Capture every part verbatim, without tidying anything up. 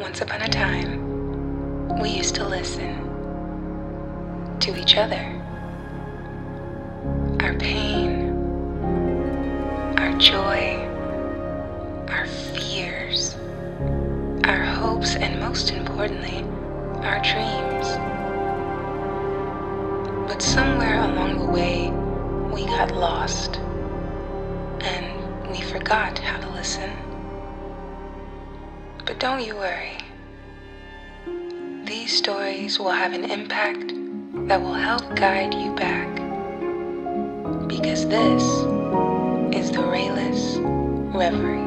Once upon a time, we used to listen to each other. Our pain, our joy, our fears, our hopes, and most importantly, our dreams. But somewhere along the way, we got lost, and we forgot how to listen. But don't you worry. These stories will have an impact that will help guide you back. Because this is the Rayless Reverie.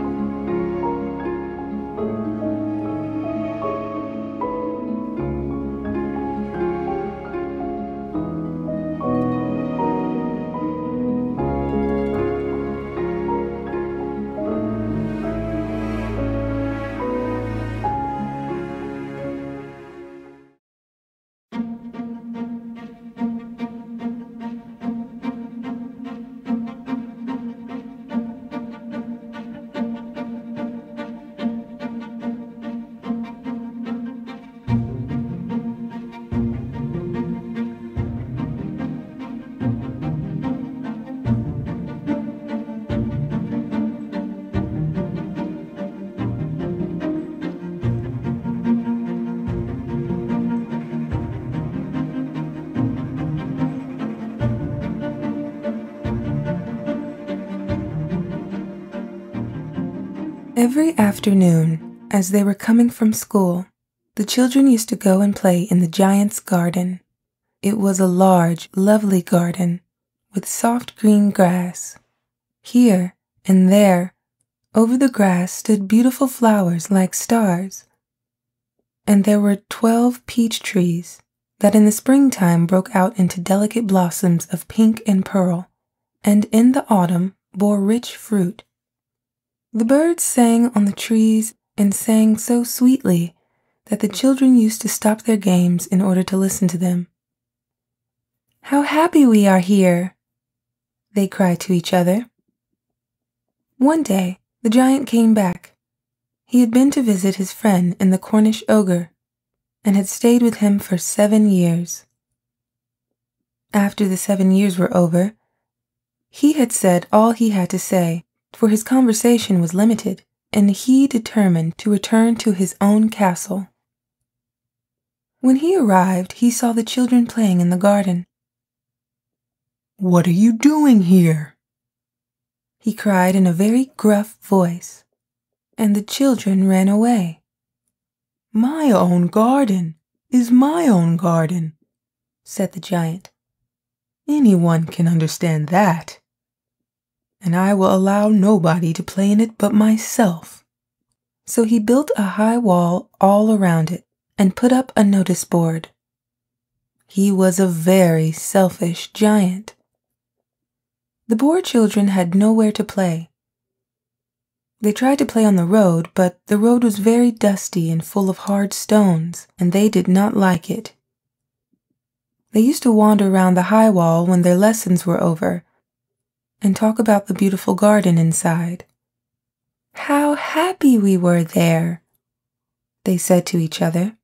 Every afternoon, as they were coming from school, the children used to go and play in the giant's garden. It was a large, lovely garden with soft green grass. Here and there, over the grass stood beautiful flowers like stars. And there were twelve peach trees that in the springtime broke out into delicate blossoms of pink and pearl, and in the autumn bore rich fruit. The birds sang on the trees and sang so sweetly that the children used to stop their games in order to listen to them. "How happy we are here!" they cried to each other. One day, the giant came back. He had been to visit his friend in the Cornish ogre and had stayed with him for seven years. After the seven years were over, he had said all he had to say, for his conversation was limited, and he determined to return to his own castle. When he arrived, he saw the children playing in the garden. "What are you doing here?" he cried in a very gruff voice, and the children ran away. "My own garden is my own garden," said the giant. "Anyone can understand that. And I will allow nobody to play in it but myself." So he built a high wall all around it and put up a notice board. He was a very selfish giant. The poor children had nowhere to play. They tried to play on the road, but the road was very dusty and full of hard stones, and they did not like it. They used to wander around the high wall when their lessons were over and talk about the beautiful garden inside. "How happy we were there," they said to each other.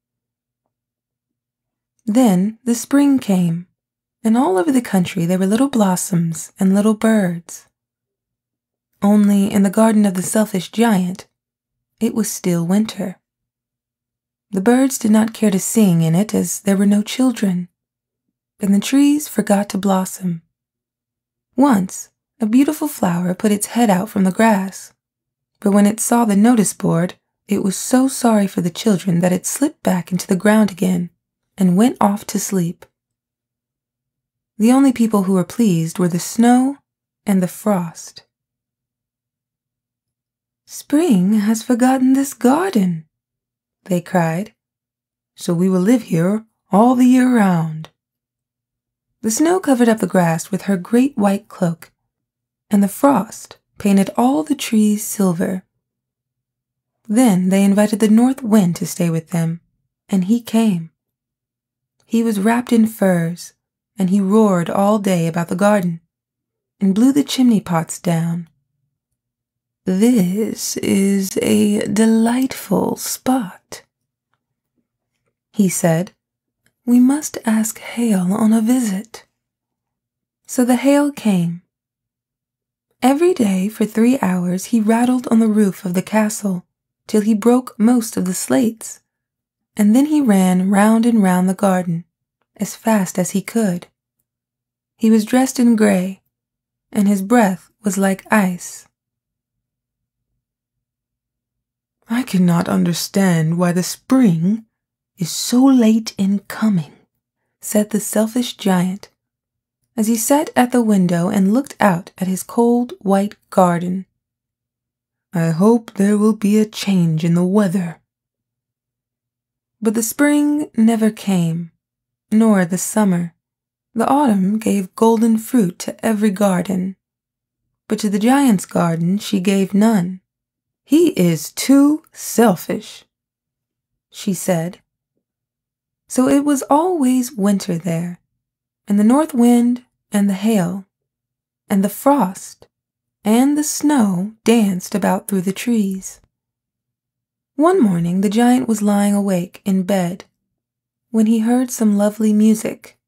Then the spring came, and all over the country there were little blossoms and little birds. Only in the garden of the selfish giant, it was still winter. The birds did not care to sing in it, as there were no children, and the trees forgot to blossom. Once, a beautiful flower put its head out from the grass, but when it saw the notice board, it was so sorry for the children that it slipped back into the ground again and went off to sleep. The only people who were pleased were the snow and the frost. "Spring has forgotten this garden," they cried, "so we will live here all the year round." The snow covered up the grass with her great white cloak, and the frost painted all the trees silver. Then they invited the north wind to stay with them, and he came. He was wrapped in furs, and he roared all day about the garden, and blew the chimney pots down. "This is a delightful spot," he said. "We must ask Hale on a visit." So the Hale came. Every day for three hours he rattled on the roof of the castle till he broke most of the slates, and then he ran round and round the garden as fast as he could. He was dressed in grey, and his breath was like ice. "I cannot understand why the spring is so late in coming," said the selfish giant, as he sat at the window and looked out at his cold white garden. "I hope there will be a change in the weather." But the spring never came, nor the summer. The autumn gave golden fruit to every garden, but to the giant's garden she gave none. "He is too selfish," she said. So it was always winter there, and the north wind and the hail and the frost and the snow danced about through the trees. One morning the giant was lying awake in bed when he heard some lovely music.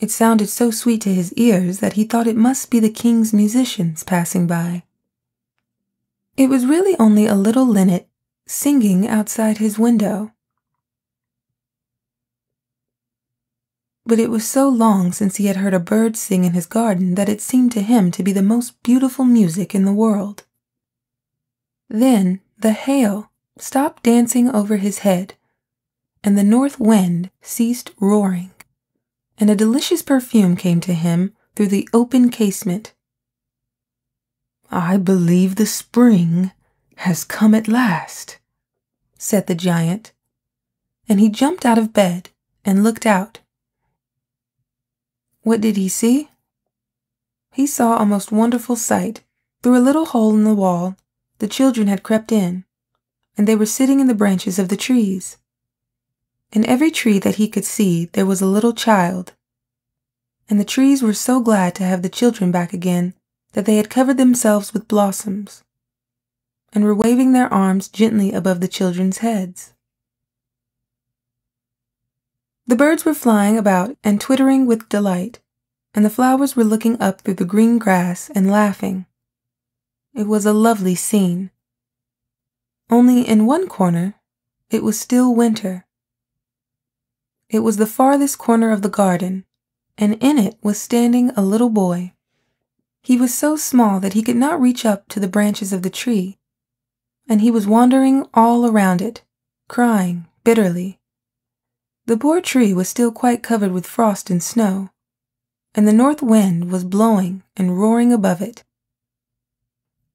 It sounded so sweet to his ears that he thought it must be the king's musicians passing by. It was really only a little linnet singing outside his window. But it was so long since he had heard a bird sing in his garden that it seemed to him to be the most beautiful music in the world. Then the hail stopped dancing over his head, and the north wind ceased roaring, and a delicious perfume came to him through the open casement. "I believe the spring has come at last," said the giant, and he jumped out of bed and looked out. What did he see? He saw a most wonderful sight. Through a little hole in the wall, the children had crept in, and they were sitting in the branches of the trees. In every tree that he could see there was a little child, and the trees were so glad to have the children back again that they had covered themselves with blossoms, and were waving their arms gently above the children's heads. The birds were flying about and twittering with delight, and the flowers were looking up through the green grass and laughing. It was a lovely scene. Only in one corner it was still winter. It was the farthest corner of the garden, and in it was standing a little boy. He was so small that he could not reach up to the branches of the tree, and he was wandering all around it, crying bitterly. The poor tree was still quite covered with frost and snow, and the north wind was blowing and roaring above it.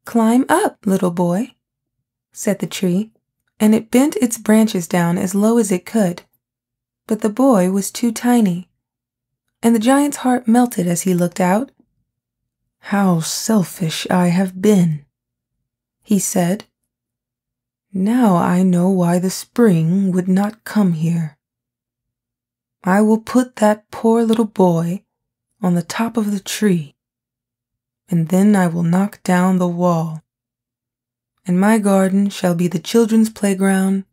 "Climb up, little boy," said the tree, and it bent its branches down as low as it could. But the boy was too tiny, and the giant's heart melted as he looked out. "How selfish I have been," he said. "Now I know why the spring would not come here. I will put that poor little boy on the top of the tree, and then I will knock down the wall, and my garden shall be the children's playground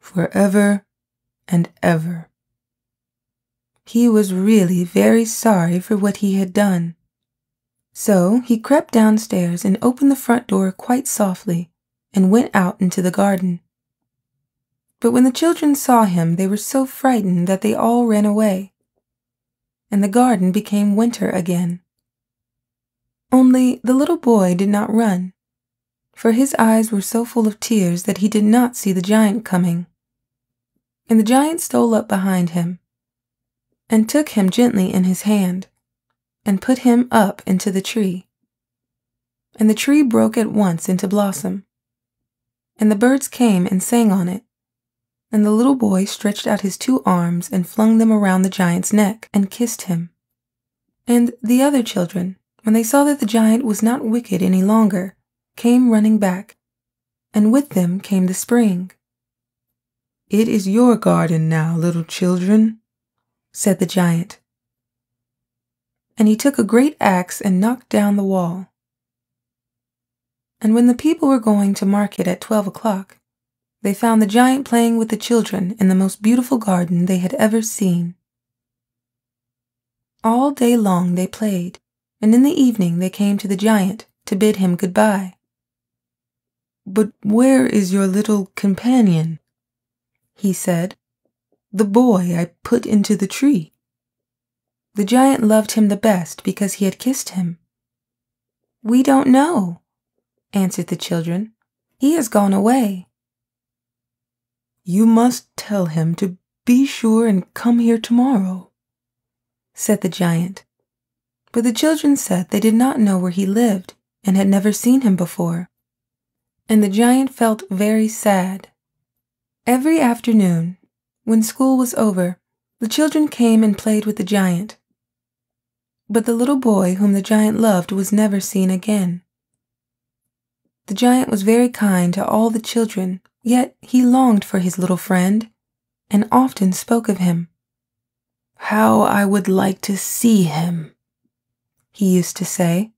forever and ever." He was really very sorry for what he had done. So he crept downstairs and opened the front door quite softly and went out into the garden. But when the children saw him, they were so frightened that they all ran away, and the garden became winter again. Only the little boy did not run, for his eyes were so full of tears that he did not see the giant coming. And the giant stole up behind him, and took him gently in his hand, and put him up into the tree. And the tree broke at once into blossom, and the birds came and sang on it, and the little boy stretched out his two arms and flung them around the giant's neck and kissed him. And the other children, when they saw that the giant was not wicked any longer, came running back, and with them came the spring. "It is your garden now, little children," said the giant. And he took a great axe and knocked down the wall. And when the people were going to market at twelve o'clock, They found the giant playing with the children in the most beautiful garden they had ever seen. All day long they played, and in the evening they came to the giant to bid him goodbye. "But where is your little companion?" he said. "The boy I put into the tree." The giant loved him the best because he had kissed him. "We don't know," answered the children. "He has gone away." "You must tell him to be sure and come here tomorrow," said the giant. But the children said they did not know where he lived and had never seen him before, and the giant felt very sad. Every afternoon, when school was over, the children came and played with the giant. But the little boy whom the giant loved was never seen again. The giant was very kind to all the children, yet he longed for his little friend, and often spoke of him. "How I would like to see him," he used to say.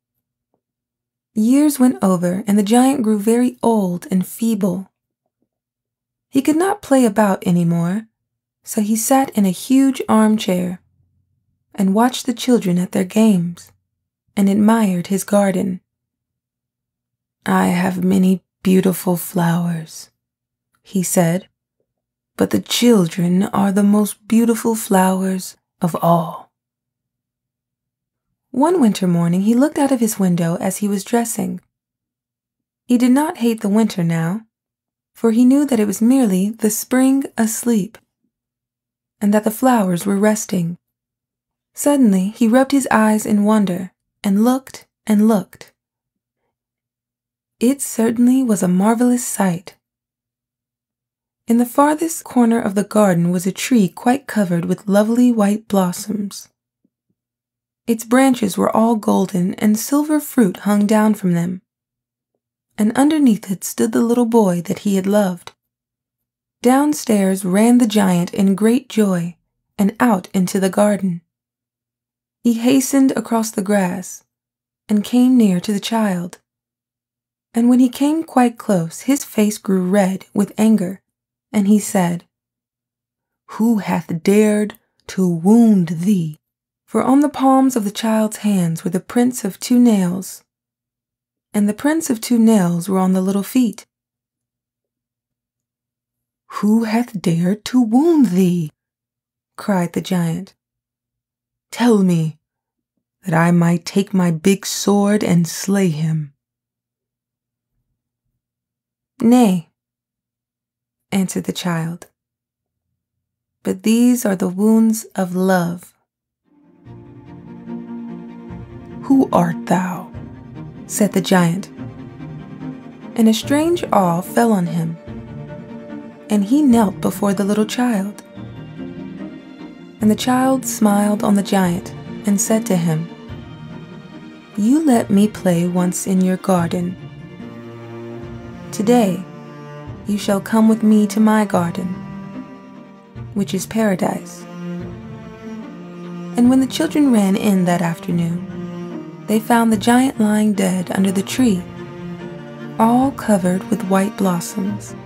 Years went over, and the giant grew very old and feeble. He could not play about any more, so he sat in a huge armchair and watched the children at their games and admired his garden. "I have many beautiful flowers," he said, "but the children are the most beautiful flowers of all." One winter morning he looked out of his window as he was dressing. He did not hate the winter now, for he knew that it was merely the spring asleep, and that the flowers were resting. Suddenly he rubbed his eyes in wonder, and looked and looked. It certainly was a marvelous sight. In the farthest corner of the garden was a tree quite covered with lovely white blossoms. Its branches were all golden, and silver fruit hung down from them, and underneath it stood the little boy that he had loved. Downstairs ran the giant in great joy, and out into the garden. He hastened across the grass, and came near to the child. And when he came quite close, his face grew red with anger, and he said, "Who hath dared to wound thee?" For on the palms of the child's hands were the prints of two nails, and the prints of two nails were on the little feet. "Who hath dared to wound thee?" cried the giant. "Tell me, that I might take my big sword and slay him." "Nay," answered the child, "but these are the wounds of love." "Who art thou?" said the giant, and a strange awe fell on him, and he knelt before the little child. And the child smiled on the giant and said to him, "You let me play once in your garden. Today you shall come with me to my garden, which is paradise." And when the children ran in that afternoon, they found the giant lying dead under the tree, all covered with white blossoms.